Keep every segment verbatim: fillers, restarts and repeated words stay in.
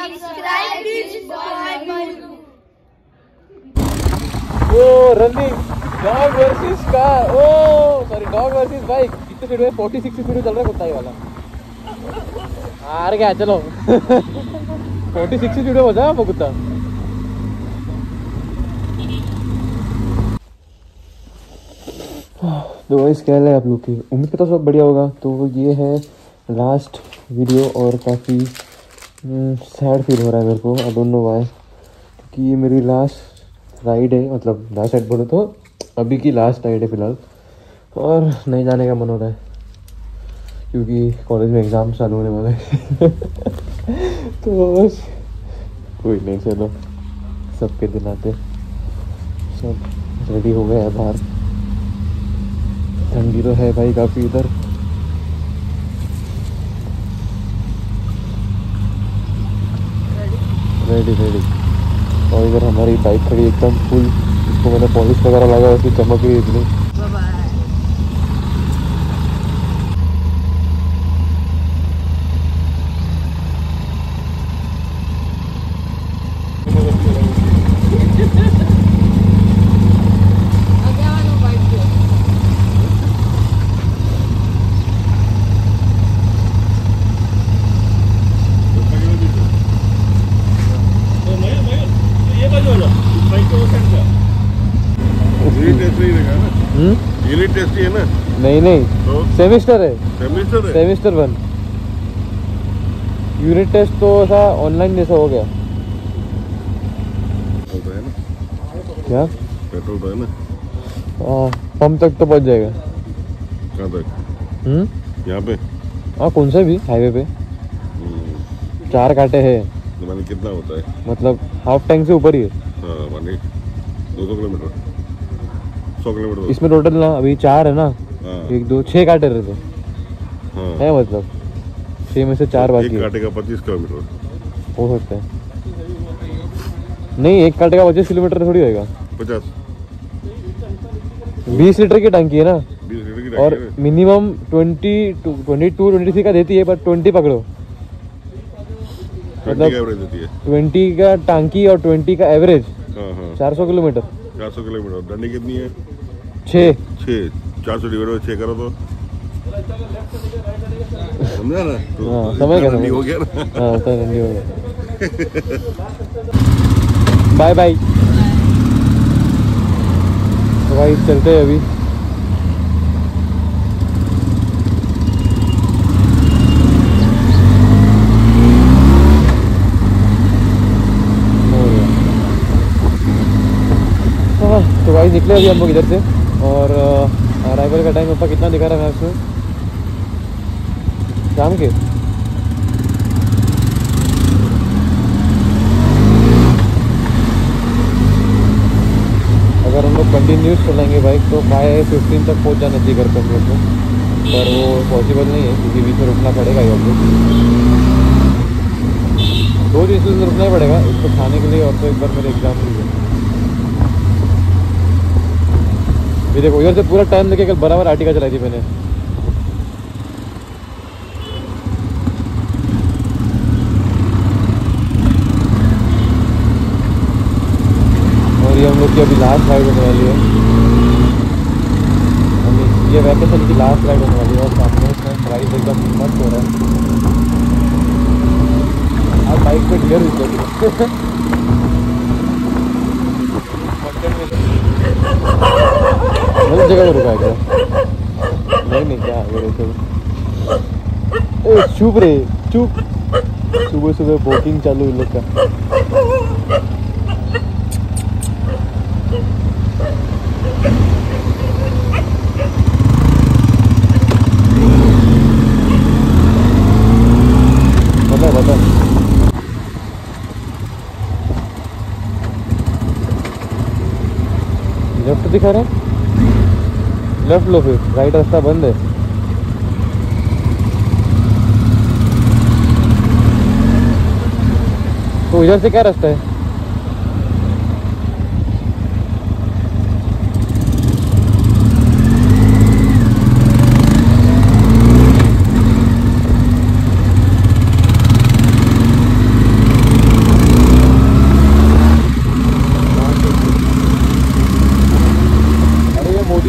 Subscribe it for my Baloo. Oh, running dog versus car. Oh, sorry, dog versus bike. कितने speed में छियालीस speed में चल रहा है कुत्ता ये वाला. हार गया चलो. छियालीस स्पीड में हो जाए वो कुत्ता. तो इस क्या है आप लोग की उम्मीद करता हूँ सब बढ़िया होगा. तो ये है लास्ट वीडियो और काफ़ी सैड फील हो रहा है मेरे को. आई डोंट नो व्हाई, क्योंकि ये मेरी लास्ट राइड है. मतलब लास्ट राइड बोलो तो अभी की लास्ट राइड है फ़िलहाल, और नहीं जाने का मन हो रहा है क्योंकि कॉलेज में एग्ज़ाम चालू होने वाला है. तो बस कोई नहीं, चलो सबके दिन आते. सब रेडी हो गए हैं बाहर. ठंडी तो है भाई काफ़ी इधर. Ready ready. और इधर हमारी बाइक खड़ी एकदम फुल. इसको मैंने पॉलिश वगैरह लगा, उसकी चमक रही इतनी. टेस्टी है ना? नहीं नहीं तो? सेमिस्टर है, सेमिस्टर है, सेमिस्टर वन. यूनिट टेस्ट तो ऐसा ऑनलाइन जैसा हो गया. पेट्रोल है ना? क्या पेट्रोल है ना? हाँ, पंप तक तो पहुंच जाएगा. कहाँ तक? हम्म, यहाँ पे. हाँ, कौन सा भी हाईवे पे चार कांटे हैं. माने कितना होता है? मतलब हाफ टैंक से ऊपर ही है. हाँ, माने दो सौ किलोमीटर इसमें टोटल ना अभी चार है ना. आ, एक दो छः काटे रहते हाँ. है, मतलब छः में से चार बाकी. एक काटे का पच्चीस किलोमीटर हो सकता है. नहीं, एक काटे का पच्चीस किलोमीटर थोड़ी होएगा. पचास बीस लीटर की टंकी है ना. बीस लीटर की और minimum twenty two twenty two twenty three का देती है. पर ट्वेंटी पकड़ो, मतलब ट्वेंटी का टंकी और ट्वेंटी का एवरेज चार सौ किलोमीटर. चार सौ किलोमीटर डंडी कितनी है? छः छः चार सौ डिवाइड छः करो तो समझा ना. समझ गया, हो गया ना. हाँ, तो डंडी हो गया. Bye bye. तो भाई चलते हैं अभी. तो भाई निकले अभी हम लोग इधर से. और अराइवल का टाइम पापा कितना दिखा रहा है मैप्स में? शाम के अगर हम लोग कंटिन्यूस चलाएंगे बाइक तो फाइव फिफ्टीन तक पहुंच जाना चाहिए घर पर. पर वो पॉसिबल नहीं है क्योंकि बीच में रुकना पड़ेगा. ये हम लोग दो चीज़ों से रुकना ही पड़ेगा, इसको खाने के लिए और तो एक बार मेरे एग्जाम भी है. ये देखो इधर से पूरा टाइम लेके कल बराबर आर्टिका चलाई थी मैंने. और ये हम लोग की अभी लास्ट राइड होने वाली है. ये वैकेशन की लास्ट राइड होने वाली है. और सामने प्राइस एकदम मस्त हो रहा है. आप बाइक पे गियर रुक गलत जगह पर रुका है क्या? नहीं नहीं, क्या बोले? ओ चुप रे चुप. सुबह सुबह वॉकिंग चालू इन लोग का. बता बता लेफ्ट दिखा रहा है. लेफ्ट लो, फिर राइट रास्ता बंद है. तो इधर से क्या रास्ता है?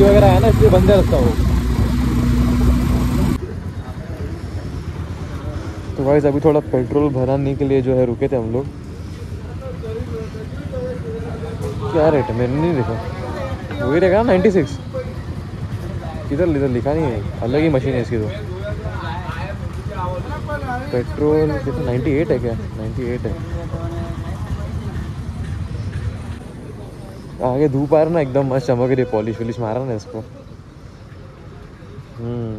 सब्जी वगैरह है ना, इसलिए बंद रखता हो। तो गाइस अभी थोड़ा पेट्रोल भराने के लिए जो है रुके थे हम लोग। क्या रेट है मैंने नहीं देखा, वही देखा नाइन्टी सिक्स। इधर इधर लिखा नहीं है, अलग ही मशीन है इसकी। तो पेट्रोल कितना नाइन्टी एट है क्या? नाइन्टी एट है। आगे धूप आ रहा ना एकदम मस्त चमक रही है, पॉलिश वॉलिश मारा ना इसको। हम्म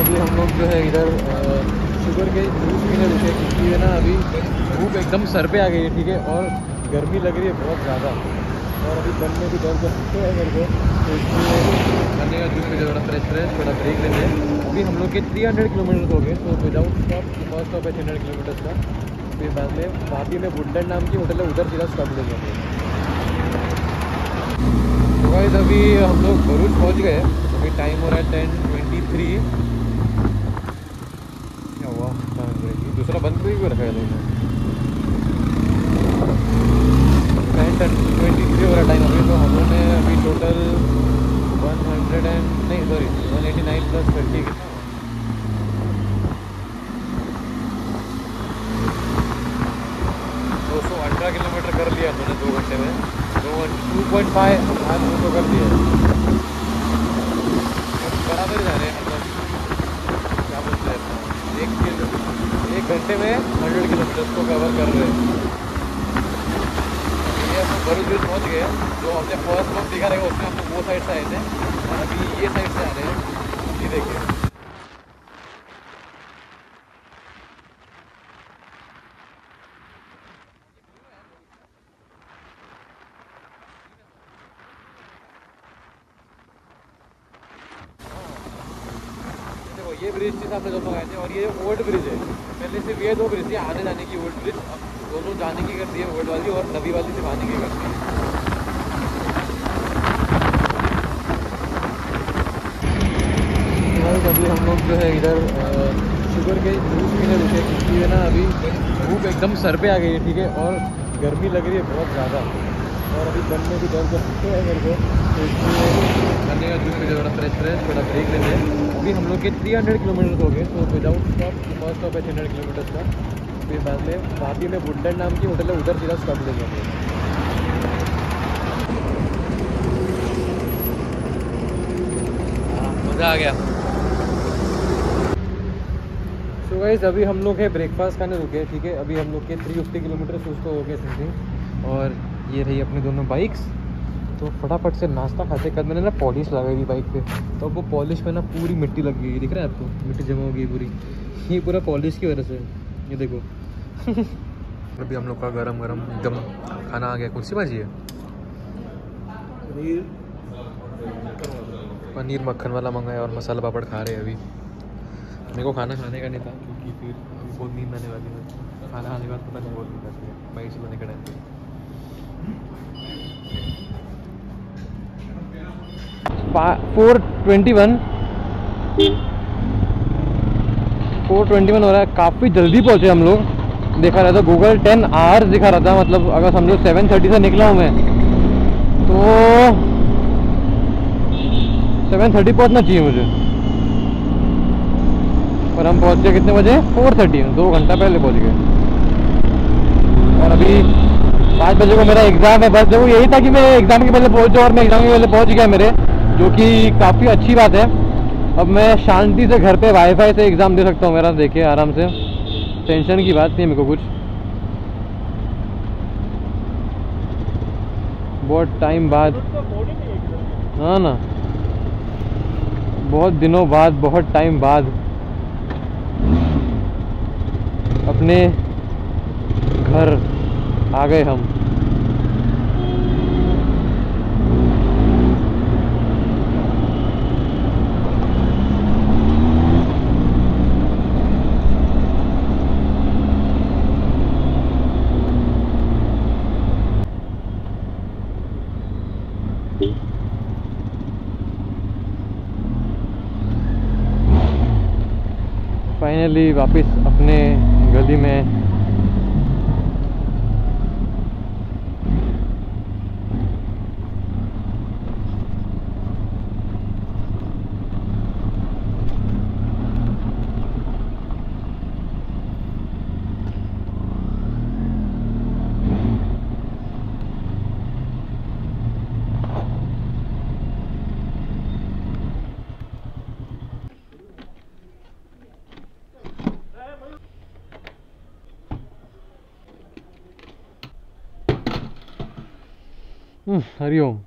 अभी हम लोग जो है इधर शुगर के जूस पीने रुके क्योंकि है ना अभी धूप एकदम सर पे आ गई है, ठीक है, और गर्मी लग रही है बहुत ज़्यादा, और अभी गन में भी दर्द कर सकते हैं मेरे को, तो इसलिए गन्ने का जूस पीने थोड़ा फ्रेश फ्रेश थोड़ा ब्रेक लेते हैं। अभी हम लोग के थ्री हंड्रेड किलोमीटर हो गए, तो विदाउट स्टॉप फर्स्ट स्टॉप है थ्री हंड्रेड किलोमीटर का। फिर बाद में वादी में वुडलैंड नाम की होटल है, उधर सीधा स्टॉप ले जाते हैं। तो गाइस अभी हम लोग भरूच पहुँच गए। अभी टाइम हो रहा है टेन ट्वेंटी थ्री। दूसरा बंद भी रखा है टेन ट्वेंटी थ्री हो रहा टाइम अभी। तो हम लोग ने अभी टोटल वन हंड्रेड एंड नहीं sorry one eighty nine plus thirty दो सौ अठारह किलोमीटर कर लिया हमने दो घंटे में। दो टू पॉइंट फाइव आज दो कर दिया बराबर जा रहे हैं, मतलब क्या बोलते हैं एक किलोमीटर एक घंटे में हंड्रेड किलोमीटर को कवर कर रहे हैं। ये हम भरूच पहुँच गए। जो हमने फर्स्ट वक्त दिखा रहेगा उसमें हमको वो साइड से आए थे, और अभी ये साइड से आ रहे हैं। ये देखिए ये ब्रिज थी सामने दोनों आए थे, और ये ओल्ड ब्रिज है। पहले सिर्फ ये दो ब्रिज थी, आने जाने की ओल्ड ब्रिज, अब दोनों जाने की करती है ओल्ड वाली, और नवी वाली सिर्फ आने की करती है। अभी हम लोग जो है इधर शुगर के जूस पीने रुके क्योंकि है ना अभी धूप एकदम सर पे आ गई है, ठीक है, और गर्मी लग रही है बहुत ज़्यादा, और अभी गन में भी दर्द कर सकते हैं मेरे को, तो इसलिए गन्ने का जूस पीने थोड़ा फ्रेश फ्रेश थोड़ा ब्रेक लेते हैं। अभी हम लोग के थ्री हंड्रेड किलोमीटर हो गए, तो विदाउट स्टॉप फर्स्ट स्टॉप है थ्री हंड्रेड किलोमीटर का। फिर बाद में वादी में वुडलैंड नाम की होटल है, उधर सीधा स्टॉप ले जाते हैं। मज़ा आ गया। सो गाइस अभी हम लोग है ब्रेकफास्ट खाने रुके, ठीक है। अभी हम लोग के थ्री फिफ्टी किलोमीटर उसको हो गए समथिंग, और ये रही अपनी दोनों बाइक्स। तो फटाफट से नाश्ता खाते। कल मैंने ना पॉलिश लगाई थी बाइक पे, तो वो पॉलिश में ना पूरी मिट्टी लग गई, दिख रहा है आपको, मिट्टी जमा हो गई पूरी, ये पूरा पॉलिश की वजह से, ये देखो। अभी हम लोग का गरम गरम एकदम खाना आ गया। कौन सी भाजी है? पनीर मक्खन वाला मंगाया, और मसाला पापड़ खा रहे हैं। अभी मेरे को खाना खाने का नहीं था क्योंकि फिर अभी बहुत नींद आने वाली है। खाना खाने के बाद पता नहीं बहुत नींद आती है बाइक चलाने के टाइम पर। Four twenty one four twenty one हो रहा है। काफ़ी जल्दी पहुँचे हम लोग, देखा रहा था गूगल टेन आवर्स दिखा रहा था, मतलब अगर समझो सेवन थर्टी से निकला हूँ मैं तो सेवन थर्टी पहुँचना चाहिए मुझे, पर हम पहुँच गए कितने बजे? फोर थर्टी, दो घंटा पहले पहुँच गए। और अभी पाँच बजे को मेरा एग्ज़ाम है। बस देखो यही था कि मैं एग्ज़ाम के पहले पहुँच जाऊँ, और मैं एग्ज़ाम के पहले पहुँच गया मेरे, जो कि काफ़ी अच्छी बात है। अब मैं शांति से घर पे वाईफाई से एग्ज़ाम दे सकता हूँ मेरा, देखिए आराम से, टेंशन की बात नहीं है मेरे को कुछ। बहुत टाइम बाद, हाँ ना, बहुत दिनों बाद, बहुत टाइम बाद अपने घर आ गए हम। फाइनली वापस अपने गली में हरिओम।